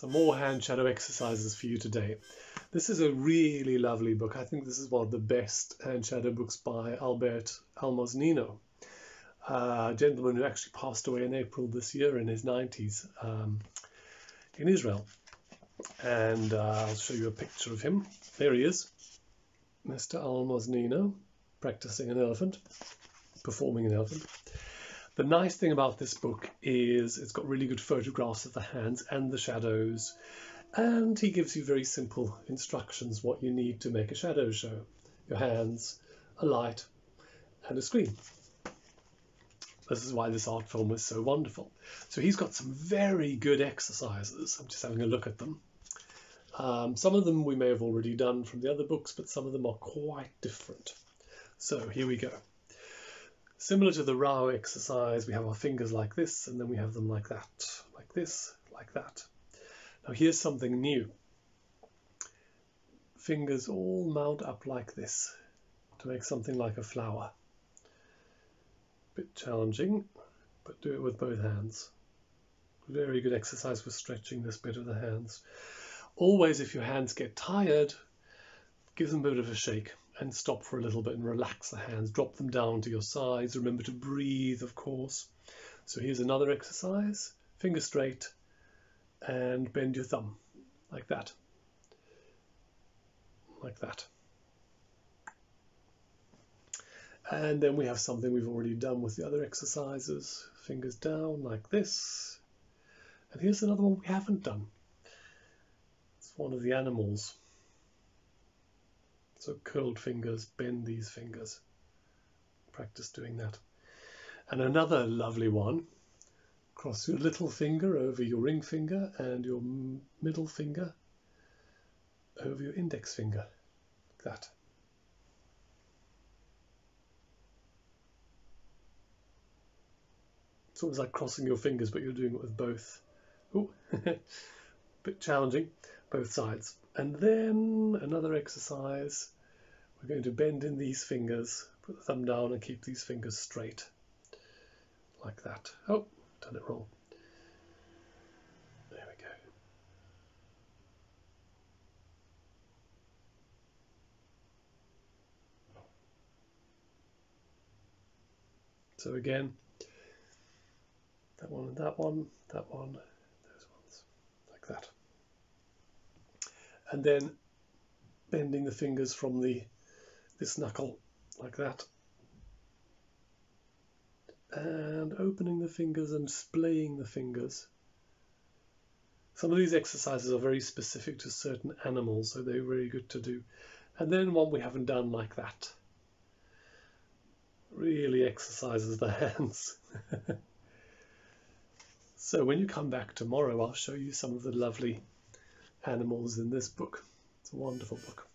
Some more hand shadow exercises for you today. This is a really lovely book. I think this is one of the best hand shadow books by Albert Almoznino, a gentleman who actually passed away in April this year in his 90s in Israel. And I'll show you a picture of him. There he is, Mr. Almoznino, practicing an elephant, performing an elephant. The nice thing about this book is it's got really good photographs of the hands and the shadows, and he gives you very simple instructions what you need to make a shadow show: your hands, a light, and a screen. This is why this art form is so wonderful. So he's got some very good exercises. I'm just having a look at them. Some of them we may have already done from the other books, but some of them are quite different. So here we go. Similar to the Rao exercise, we have our fingers like this, and then we have them like that, like this, like that. Now here's something new. Fingers all mount up like this to make something like a flower. Bit challenging, but do it with both hands. Very good exercise for stretching this bit of the hands. Always, if your hands get tired, give them a bit of a shake and stop for a little bit and relax the hands. Drop them down to your sides. Remember to breathe, of course. So here's another exercise. Finger straight and bend your thumb like that. Like that. And then we have something we've already done with the other exercises. Fingers down like this. And here's another one we haven't done. It's one of the animals. So curled fingers, bend these fingers. Practice doing that. And another lovely one. Cross your little finger over your ring finger and your middle finger over your index finger. Like that. It's almost like crossing your fingers, but you're doing it with both. Ooh. Bit challenging, both sides. And then another exercise, we're going to bend in these fingers, put the thumb down and keep these fingers straight, like that. Oh, done it wrong. There we go. So again, that one and that one, those ones, like that. And then bending the fingers from this knuckle like that, and opening the fingers and splaying the fingers. Some of these exercises are very specific to certain animals, so they're very good to do. And then one we haven't done like that. Really exercises the hands. So when you come back tomorrow, I'll show you some of the lovely animals in this book. It's a wonderful book.